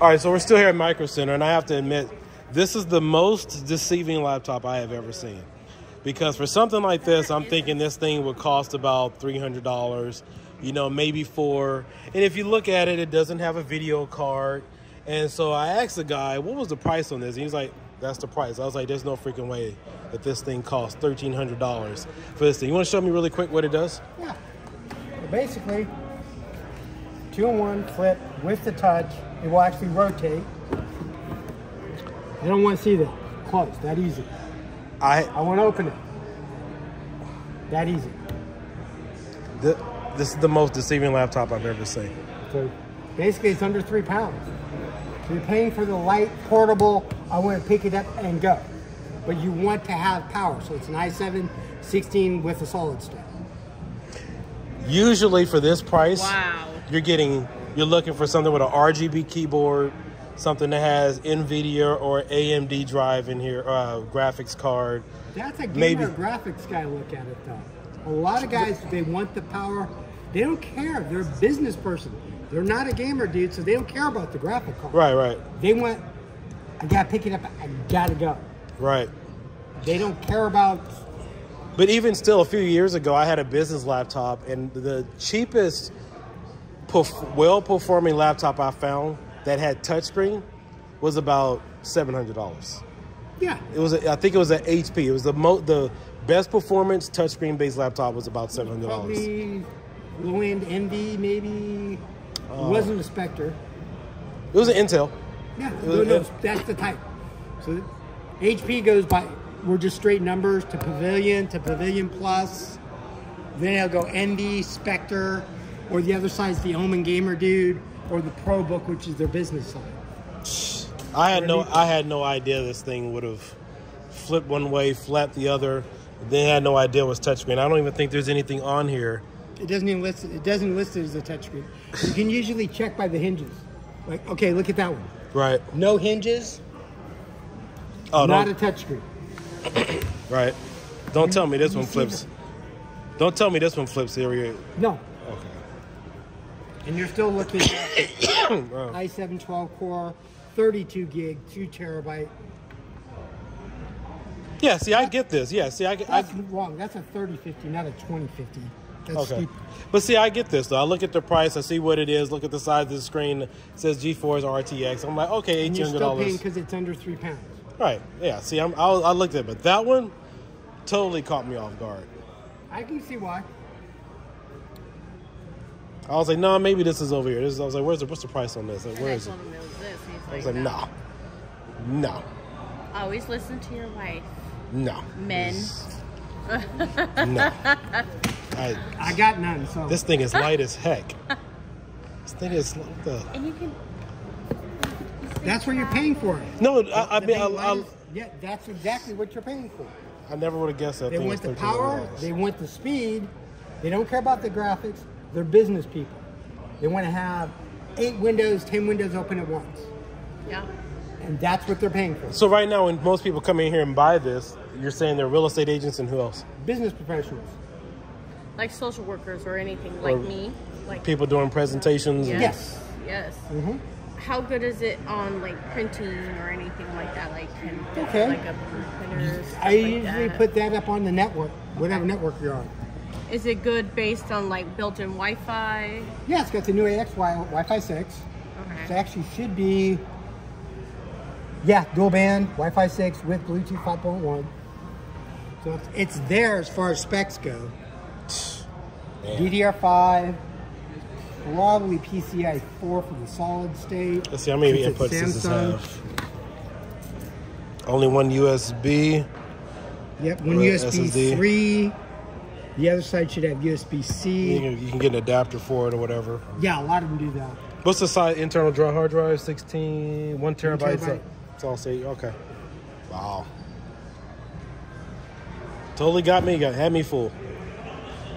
All right, so we're still here at Micro Center, and I have to admit, this is the most deceiving laptop I have ever seen. Because for something like this, I'm thinking this thing would cost about $300, you know, maybe $400. And if you look at it, it doesn't have a video card. And so I asked the guy, what was the price on this? And he was like, that's the price. I was like, there's no freaking way that this thing costs $1,300 for this thing. You want to show me really quick what it does? Yeah. Basically, two-in-one flip with the touch. It will actually rotate. You don't want to see that close, that easy. I want to open it. That easy. This is the most deceiving laptop I've ever seen. So basically, it's under 3 pounds. So you're paying for the light, portable, I want to pick it up and go. But you want to have power. So it's an i7 16 with a solid state. Usually for this price, wow, you're looking for something with an RGB keyboard, something that has NVIDIA or AMD drive in here, graphics card. That's a gamer graphics guy look at it though. A lot of guys, they want the power. They don't care. They're a business person. They're not a gamer dude, so they don't care about the graphic card. Right, right. They want, I gotta pick it up, I gotta go. Right. They don't care about. But even still, a few years ago, I had a business laptop, and the cheapest well-performing laptop I found that had touchscreen was about $700. Yeah. It was I think it was an HP. It was the best performance touchscreen-based laptop was about $700. Probably low-end NV, maybe. It wasn't a Spectre. It was an Intel. Yeah, no, that's the type. So HP goes by, we're just straight numbers, to Pavilion Plus. Then it'll go NV, Spectre, or the other side's the Omen Gamer Dude, or the Pro Book, which is their business side. I had no idea this thing would have flipped one way, flapped the other. They had no idea it was touchscreen. I don't even think there's anything on here. It doesn't even list. It doesn't list it as a touchscreen. You can usually check by the hinges. Like, okay, look at that one. Right. No hinges. Oh, not a touchscreen. Right. Don't tell me this one flips. Don't tell me this one flips here. No. Okay. And you're still looking at i7 12 core, 32 gig, 2 terabyte. Yeah, see, I get this. Yeah, see, that's wrong. That's a 3050, not a 2050. That's okay. Stupid. But see, I get this though. I look at the price. I see what it is. Look at the size of the screen. It says GeForce RTX. I'm like, okay, $1,800. You're still paying because it's under 3 pounds. Right. Yeah. See, I looked at it, but that one totally caught me off guard. I can see why. I was like, nah, maybe this is over here. I was like, what's the price on this? Like, where is it? I was like, nah. No. Always listen to your wife. No. Men. No. I got none, so. This thing is light as heck. This thing is what the. And you can. That's what you're paying for. No, I mean, yeah, that's exactly what you're paying for. I never would have guessed that. They want the power. They want the speed. They don't care about the graphics. They're business people. They want to have 8 windows, 10 windows open at once. Yeah. And that's what they're paying for. So right now, when most people come in here and buy this, you're saying they're real estate agents and who else? Business professionals. Like social workers or anything, like me. Like people doing presentations. Yes. Yes. Mm-hmm. How good is it on like printing or anything like that? Like, can like a printer? I usually put that up on the network, whatever network you're on. Is it good based on like built-in Wi-Fi? Yeah, it's got the new Wi-Fi 6. Okay. It actually should be, yeah, dual band, Wi-Fi 6 with Bluetooth 5.1. So it's there as far as specs go. Man. DDR5, probably PCIe 4 for the solid state. Let's see how many inputs does this have. Only one USB. Yep, one USB SSD. 3. The other side should have USB-C. You can get an adapter for it or whatever. Yeah, a lot of them do that. What's the size? Internal hard drive, 16, 1 terabyte. It's all safe. Okay. Wow. Totally got me. Had me full.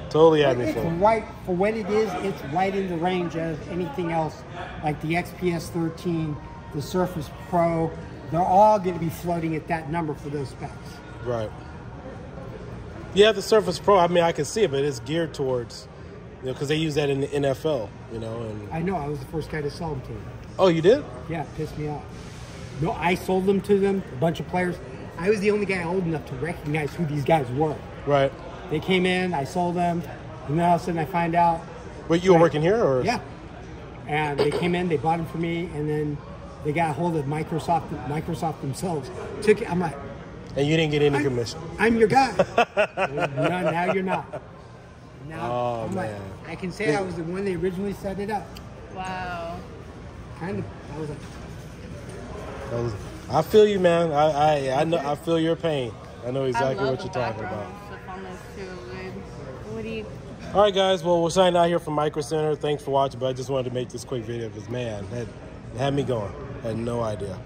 Totally had me full. It's right for what it is. It's right in the range of anything else, like the XPS 13, the Surface Pro. They're all going to be floating at that number for those specs. Right. Yeah, the Surface Pro, I mean, I can see it, but it's geared towards, you know, because they use that in the NFL, you know. And I know, I was the first guy to sell them to. Oh, you did? Yeah, it pissed me off. No, I sold them to them, a bunch of players. I was the only guy old enough to recognize who these guys were. Right. They came in, I sold them, and then all of a sudden I find out. Wait, you were working here? Or? Yeah. And they came in, they bought them for me, and then they got a hold of Microsoft. Microsoft themselves took it. I'm like. And you didn't get any commission. I'm your guy. No, now you're not. Now I'm like, man. I can say I was the one they originally set it up. Wow. Kind of. I was like. I feel you, man. I know. I feel your pain. I know exactly what you're talking about. All right, guys. Well, we're signing out here from Micro Center. Thanks for watching. But I just wanted to make this quick video because, man, that had me going. I had no idea.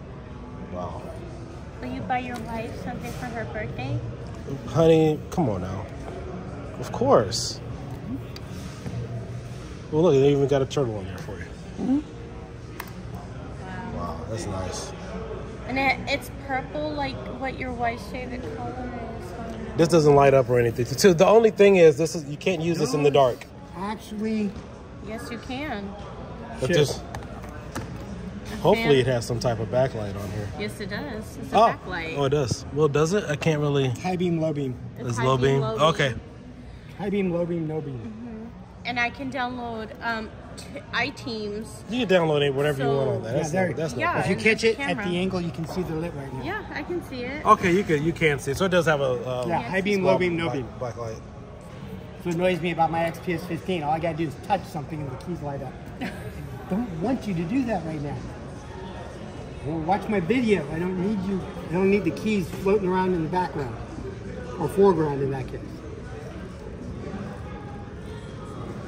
Wow. Will you buy your wife something for her birthday? Honey, come on now. Of course. Well, look, they even got a turtle in there for you. Mm-hmm. Wow, that's nice. And it's purple, like what your wife's favorite color is. This doesn't light up or anything. So the only thing is, this is you can't use this in the dark. Actually, yes, you can. But just hopefully it has some type of backlight on here. Yes, it does. It's a backlight. Oh, it does. Well, does it? I can't really. High beam, low beam. It's low beam. Okay. High beam, low beam, no beam. Mm-hmm. And I can download iTeams. You can download it whenever you want on that. That's yeah, if you catch it at the angle, you can see the lit right now. Yeah, I can see it. Okay, you can see it. So it does have a high beam, low beam, no beam. Blacklight. So it annoys me about my XPS 15. All I gotta do is touch something and the keys light up. I don't want you to do that right now. Well, watch my video. I don't need you. I don't need the keys floating around in the background or foreground in that case.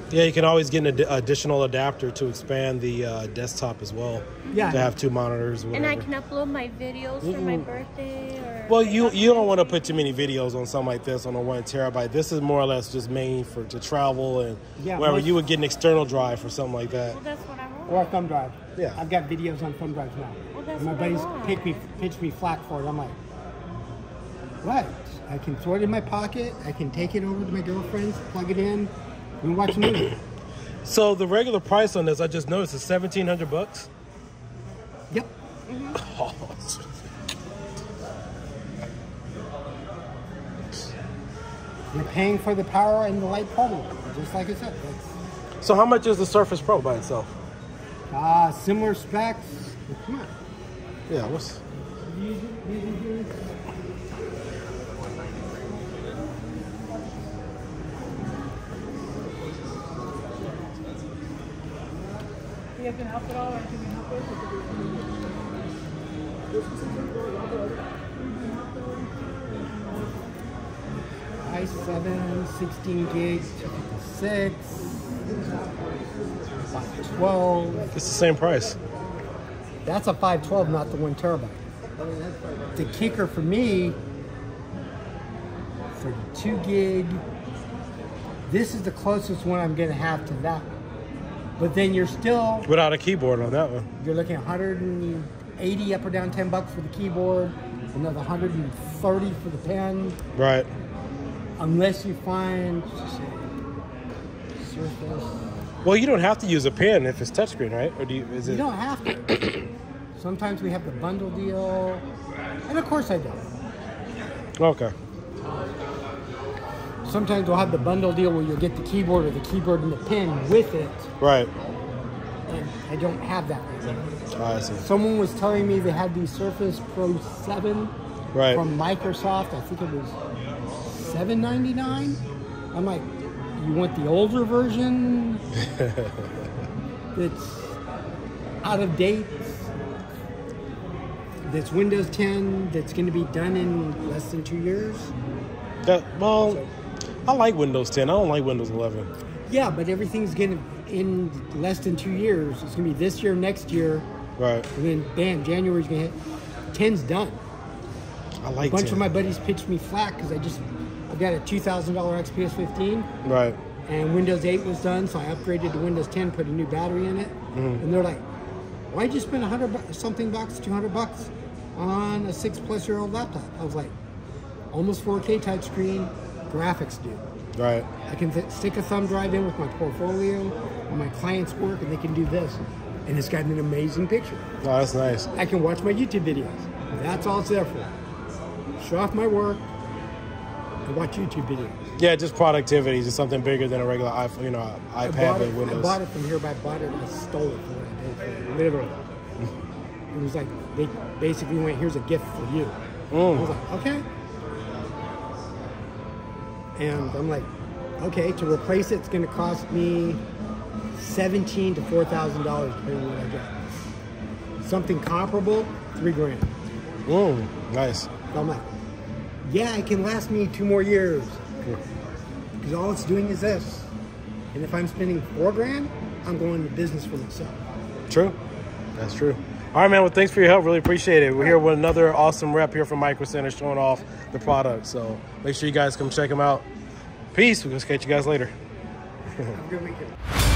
Yeah, you can always get an additional adapter to expand the desktop as well. Yeah, to have two monitors. Or whatever. And I can upload my videos for my birthday. Or well, you don't want to put too many videos on something like this on a 1 terabyte. This is more or less just mainly for to travel and wherever you would get an external drive for something like that. Well, that's what I want. Or a thumb drive. Yeah, I've got videos on thumb drives now. Well, that's and my buddies pitched me flack for it. I'm like, what? I can throw it in my pocket. I can take it over to my girlfriend's, plug it in. We watch a movie. So the regular price on this, I just noticed, is $1,700 bucks. Yep. Mm-hmm. You're paying for the power and the light problem, just like I said. So how much is the Surface Pro by itself? Similar specs. Come on. Yeah. What's? Can help at all, or can we help it? i7, 16 gigs, 6, 512. It's the same price. That's a 512, not the 1 terabyte. The kicker for me, 32 gig. This is the closest one I'm going to have to that one. But then you're still... Without a keyboard on that one. You're looking at 180 up or down $10 for the keyboard, another 130 for the pen. Right. Unless you find... Surface. Well, you don't have to use a pen if it's touchscreen, right? Or do you... Is it... You don't have to. Sometimes we have the bundle deal. And of course I don't. Okay. Sometimes we'll have the bundle deal where you'll get the keyboard or the keyboard and the pen with it. Right. And I don't have that right now. I see. Someone was telling me they had the Surface Pro 7 from Microsoft. I think it was $799. I'm like, you want the older version? That's out of date. That's Windows 10. That's going to be done in less than 2 years. Well... I like Windows 10. I don't like Windows 11. Yeah, but everything's gonna in less than 2 years. It's gonna be this year, next year, right? And then bam, January's gonna hit. 10's done. I like. A bunch 10. Of my buddies pitched me flack because I've got a $2,000 XPS 15, right? And Windows 8 was done, so I upgraded to Windows 10, put a new battery in it, and they're like, "Why'd you spend $100 something, $200 on a 6+ year old laptop?" I was like, "Almost 4K touchscreen." Graphics do. Right. I can stick a thumb drive in with my portfolio and my client's work, and they can do this. and it's got an amazing picture. Wow, that's nice. I can watch my YouTube videos. That's all it's there for. Show off my work and watch YouTube videos. Yeah, just productivity. Just something bigger than a regular iPhone, you know, iPad or Windows. I bought it from here, but I bought it and I stole it from what I paid for it, literally. It was like, they basically went, here's a gift for you. Mm. I was like, okay. And I'm like, okay, to replace it's going to cost me $1,700 to $4,000 depending on what I get. Something comparable, $3,000. Whoa, nice. So I'm like, yeah, it can last me 2 more years. Because all it's doing is this. And if I'm spending $4,000, I'm going into business for myself. True. That's true. All right, man. Well, thanks for your help. Really appreciate it. We're here with another awesome rep here from Micro Center showing off the product. So make sure you guys come check them out. Peace. We're going to catch you guys later. Have a good weekend.